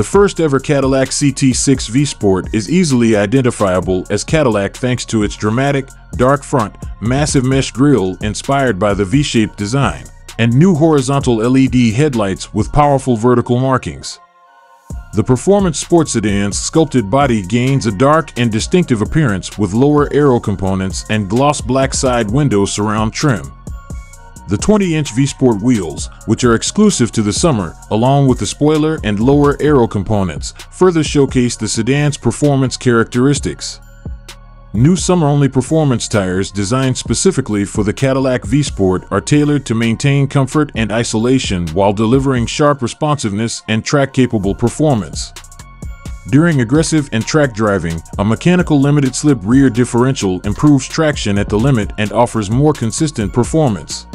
The first ever Cadillac CT6 V-Sport is easily identifiable as Cadillac thanks to its dramatic, dark front, massive mesh grille inspired by the V-shaped design, and new horizontal LED headlights with powerful vertical markings. The performance sport sedan's sculpted body gains a dark and distinctive appearance with lower aero components and gloss black side window surround trim. The 20-inch V-Sport wheels, which are exclusive to the summer, along with the spoiler and lower aero components, further showcase the sedan's performance characteristics. New summer-only performance tires designed specifically for the Cadillac V-Sport are tailored to maintain comfort and isolation while delivering sharp responsiveness and track-capable performance. During aggressive and track driving, a mechanical limited slip rear differential improves traction at the limit and offers more consistent performance.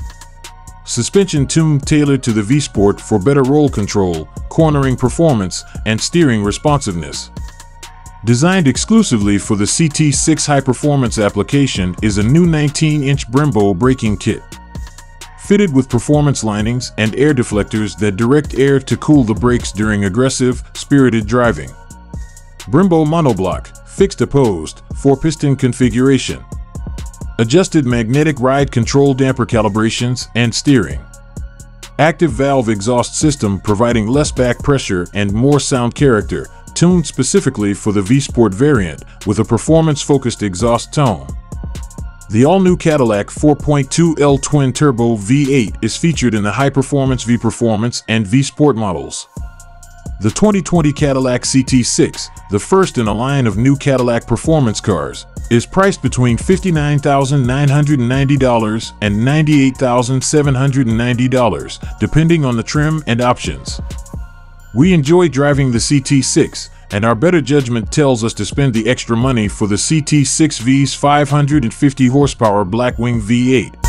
Suspension tuned tailored to the V-Sport for better roll control, cornering performance, and steering responsiveness. Designed exclusively for the CT6 high-performance application is a new 19-inch Brembo braking kit. Fitted with performance linings and air deflectors that direct air to cool the brakes during aggressive, spirited driving. Brembo monoblock, fixed opposed, 4-piston configuration. Adjusted magnetic ride control damper calibrations and steering. Active valve exhaust system providing less back pressure and more sound character, tuned specifically for the V-Sport variant with a performance-focused exhaust tone. The all-new Cadillac 4.2L twin-turbo V8 is featured in the high-performance V-Performance and V-Sport models. The 2020 Cadillac CT6, the first in a line of new Cadillac performance cars, is priced between $59,990 and $98,790, depending on the trim and options. We enjoy driving the CT6, and our better judgment tells us to spend the extra money for the CT6 V's 550 horsepower Blackwing V8.